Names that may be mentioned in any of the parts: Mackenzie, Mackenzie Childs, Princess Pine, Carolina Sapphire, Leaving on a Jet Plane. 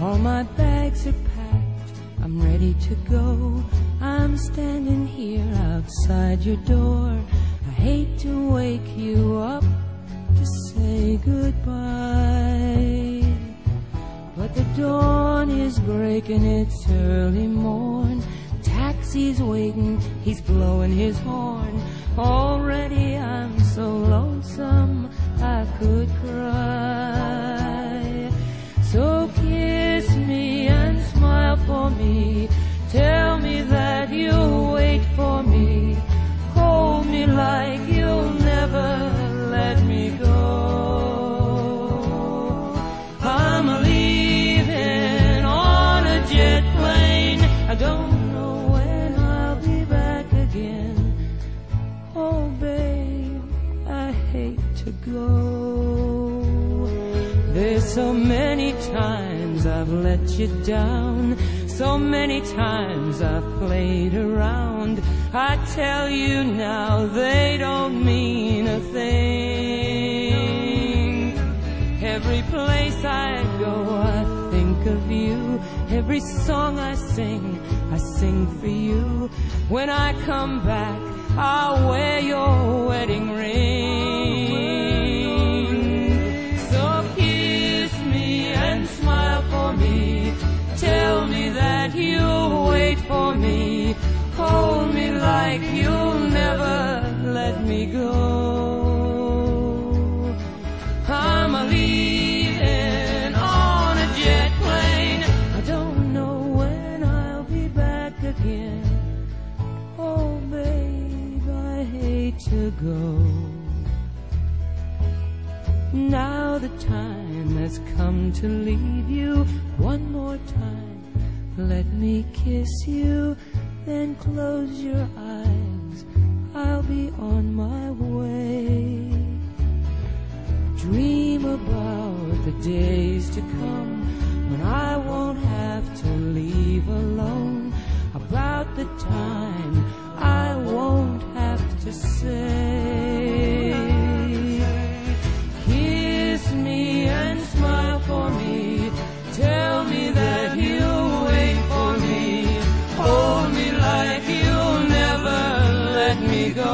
All my bags are packed, I'm ready to go. I'm standing here outside your door. I hate to wake you up to say goodbye, but the dawn is breaking, it's early morn. Taxi's waiting, he's blowing his horn. Already I'm so lonesome I could cry. So kiss me and smile for me, tell me that you'll wait for me, hold me like you'll never let me go. I'm leaving on a jet plane, I don't know when I'll be back again. Oh babe, I hate to go. There's so many times I've let you down, so many times I've played around. I tell you now, they don't mean a thing. Every place I go, I think of you. Every song I sing for you. When I come back, I'll wear your wedding ring. So kiss me and smile for me, tell me that you'll wait for me, hold me like you'll never let me go. I'm leaving on a jet plane, I don't know when I'll be back again. Oh babe, I hate to go. Now the time has come to leave you. One more time, let me kiss you, then close your eyes, I'll be on my way. Dream about the days to come, when I won't have to leave alone, about the time I won't have to say. Kiss me and smile for me, tell me that you'll wait for me, hold me like you'll never let me go.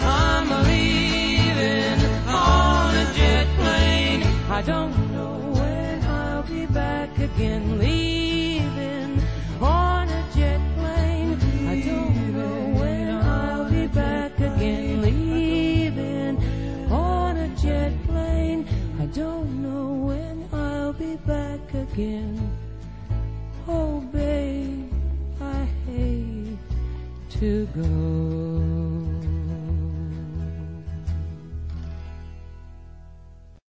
I'm leaving on a jet plane, I don't know when I'll be back again. Leaving on a jet plane, I don't know when I'll be back again. Leaving on a jet plane, I don't know when I'll be back again. Oh babe, I hate to go.